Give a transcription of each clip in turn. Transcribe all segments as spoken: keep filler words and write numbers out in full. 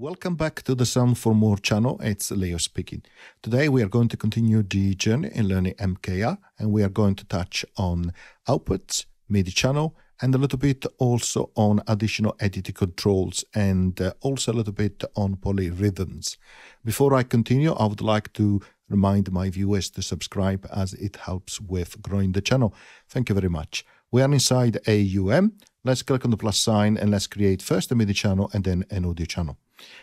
Welcome back to the Sound for More channel. It's Leo speaking. Today we are going to continue the journey in learning mKer, and we are going to touch on outputs, MIDI channel, and a little bit also on additional editing controls, and also a little bit on polyrhythms. Before I continue, I would like to remind my viewers to subscribe, as it helps with growing the channel. Thank you very much. We are inside A U M. Let's click on the plus sign and let's create first a MIDI channel and then an audio channel.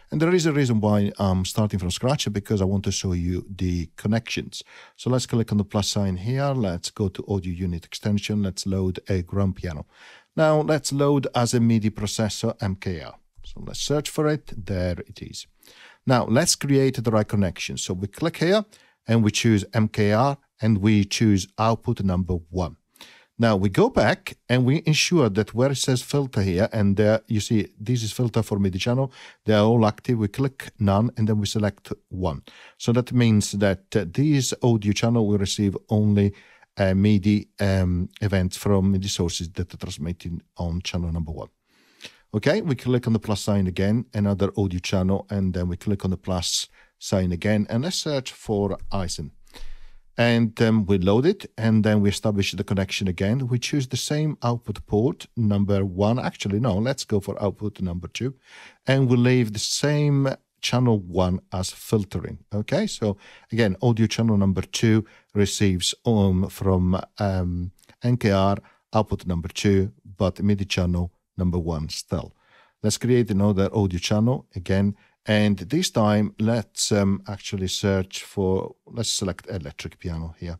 And there is a reason why I'm starting from scratch, because I want to show you the connections. So let's click on the plus sign here. Let's go to audio unit extension. Let's load a Grand Piano. Now let's load as a MIDI processor mKer. So let's search for it. There it is. Now let's create the right connection. So we click here and we choose mKer and we choose output number one. Now we go back and we ensure that where it says filter here, and there you see this is filter for MIDI channel, they are all active. We click none and then we select one. So that means that uh, this audio channel will receive only uh, MIDI um, events from MIDI sources that are transmitted on channel number one. Okay, we click on the plus sign again, another audio channel, and then we click on the plus sign again and let's search for ISIN. And um, we load it and then we establish the connection again. We choose the same output port, number one. Actually, no, let's go for output number two. And we leave the same channel one as filtering. Okay, so again, audio channel number two receives um, from um, mKer output number two, but MIDI channel number one still. Let's create another audio channel again. And this time, let's um, actually search for, let's select electric piano here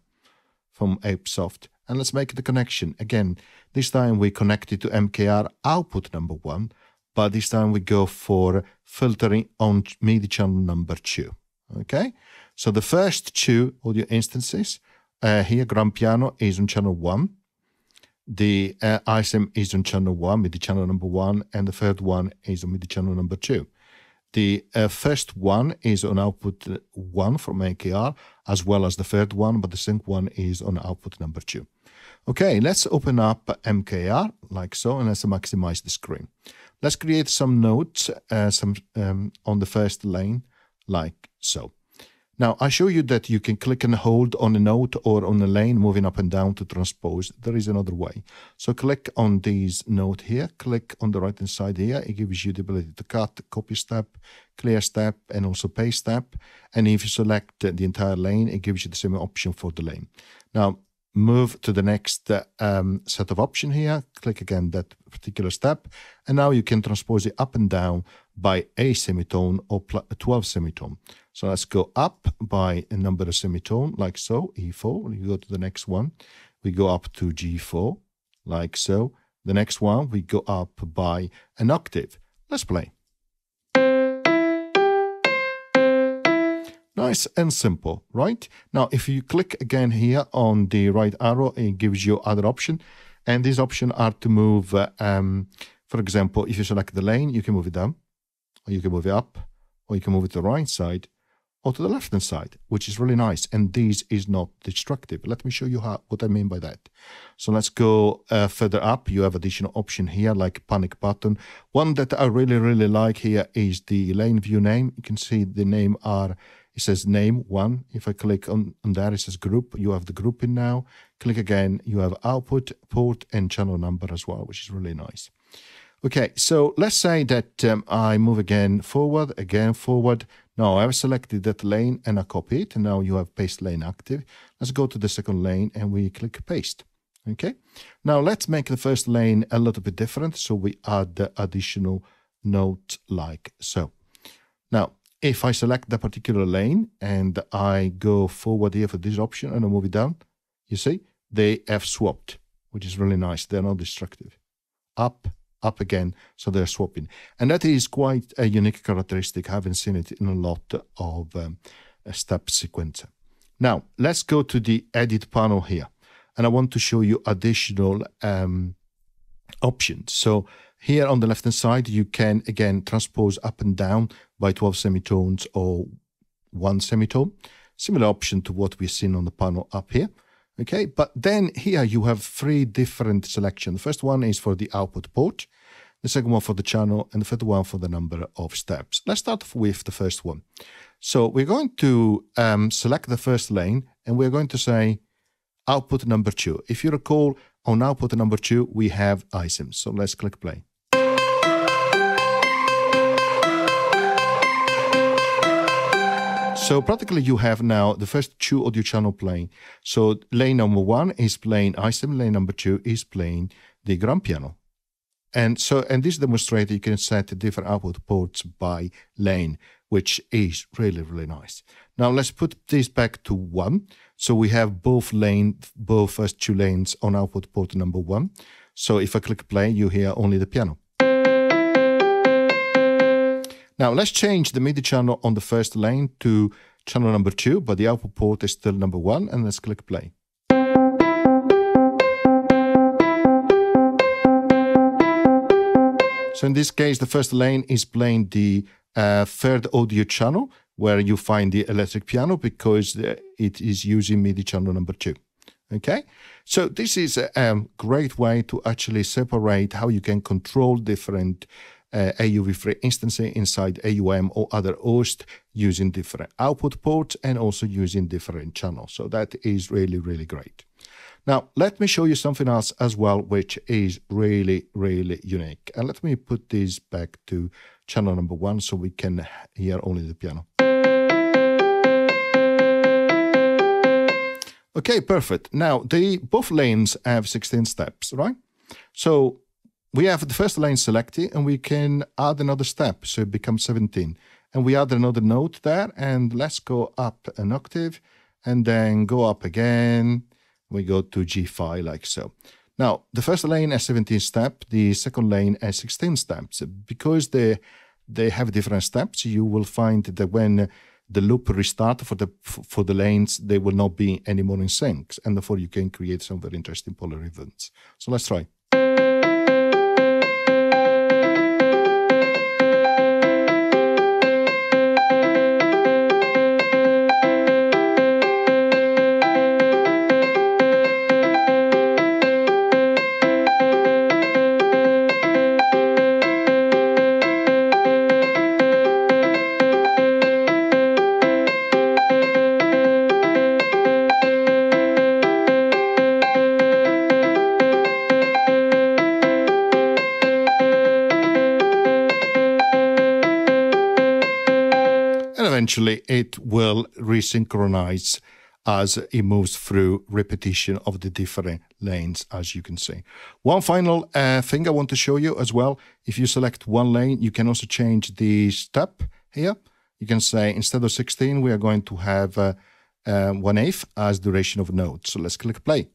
from ApeSoft. And let's make the connection. Again, this time we connect it to mKer output number one, but this time we go for filtering on MIDI channel number two. Okay, so the first two audio instances, uh, here Grand Piano is on channel one. The uh, I S I N is on channel one, MIDI channel number one, and the third one is on MIDI channel number two. The uh, first one is on output one from mKer, as well as the third one, but the sync one is on output number two. Okay, let's open up mKer like so, and let's maximize the screen. Let's create some notes uh, some, um, on the first lane like so. Now, I show you that you can click and hold on a note or on a lane, moving up and down to transpose. There is another way. So click on this note here, click on the right-hand side here. It gives you the ability to cut, copy step, clear step, and also paste step. And if you select the entire lane, it gives you the same option for the lane. Now, move to the next um, set of option here, click again that particular step, and now you can transpose it up and down by a semitone or twelve semitone. So let's go up by a number of semitone, like so, E four, you go to the next one, we go up to G four, like so, the next one we go up by an octave. Let's play. Nice and simple, right? Now, if you click again here on the right arrow, it gives you other option. And these options are to move, uh, um, for example, if you select the lane, you can move it down, or you can move it up, or you can move it to the right side, or to the left-hand side, which is really nice. And this is not destructive. Let me show you how, what I mean by that. So let's go uh, further up. You have additional option here, like panic button. One that I really, really like here is the lane view name. You can see the name are... It says name one. If I click on, on there, it says group. You have the grouping now. Click again. You have output, port, and channel number as well, which is really nice. Okay, so let's say that um, I move again forward, again forward. Now I've selected that lane and I copy it. And now you have paste lane active. Let's go to the second lane and we click paste. Okay, now let's make the first lane a little bit different. So we add the additional note like so. Now, if I select the particular lane and I go forward here for this option and I move it down, you see, they have swapped, which is really nice. They're not destructive. Up, up again, so they're swapping. And that is quite a unique characteristic. I haven't seen it in a lot of um, step sequencer. Now, let's go to the edit panel here. And I want to show you additional um, options. So here on the left-hand side, you can, again, transpose up and down by twelve semitones or one semitone. Similar option to what we've seen on the panel up here. Okay, but then here you have three different selections. The first one is for the output port. the second one for the channel, and the third one for the number of steps. Let's start with the first one. So we're going to um, select the first lane, and we're going to say output number two. If you recall, on output number two, we have I S I N. So let's click play. So practically you have now the first two audio channel playing. So lane number one is playing I S I N, lane number two is playing the grand piano. And so in this demonstrator, you can set the different output ports by lane, which is really, really nice. Now let's put this back to one. So we have both lane, both first two lanes on output port number one. So if I click play, you hear only the piano. Now let's change the MIDI channel on the first lane to channel number two, but the output port is still number one, and let's click play. So in this case, the first lane is playing the uh, third audio channel, where you find the electric piano, because it is using MIDI channel number two. Okay, so this is a um, great way to actually separate how you can control different uh, A U V three instances inside A U M or other host using different output ports and also using different channels. So that is really, really great. Now, let me show you something else as well, which is really, really unique. And let me put this back to channel number one so we can hear only the piano. Okay, perfect. Now, the both lanes have sixteen steps, right? So we have the first lane selected, and we can add another step, so it becomes seventeen. And we add another note there, and let's go up an octave, and then go up again. We go to G five like so. Now, the first lane has seventeen steps, the second lane has sixteen steps. Because they, they have different steps, you will find that when the loop restarts for the, for the lanes, they will not be anymore in sync, and therefore you can create some very interesting polar events. So let's try. Eventually, it will resynchronize as it moves through repetition of the different lanes, as you can see. One final uh, thing I want to show you as well, if you select one lane, you can also change the step here. You can say, instead of sixteen, we are going to have uh, uh, one eighth as duration of note. So let's click play.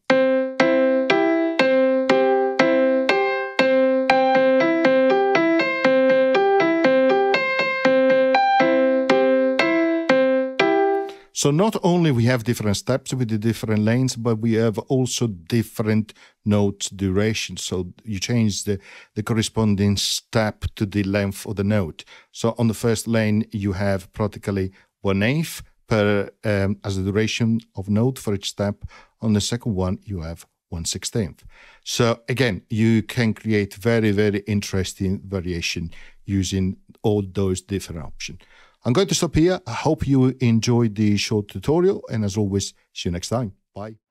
So not only we have different steps with the different lanes, but we have also different note durations. So you change the, the corresponding step to the length of the note. So on the first lane, you have practically one eighth per um, as the duration of note for each step. On the second one, you have one sixteenth. So again, you can create very, very interesting variation using all those different options. I'm going to stop here. I hope you enjoyed the short tutorial, and as always, see you next time. Bye.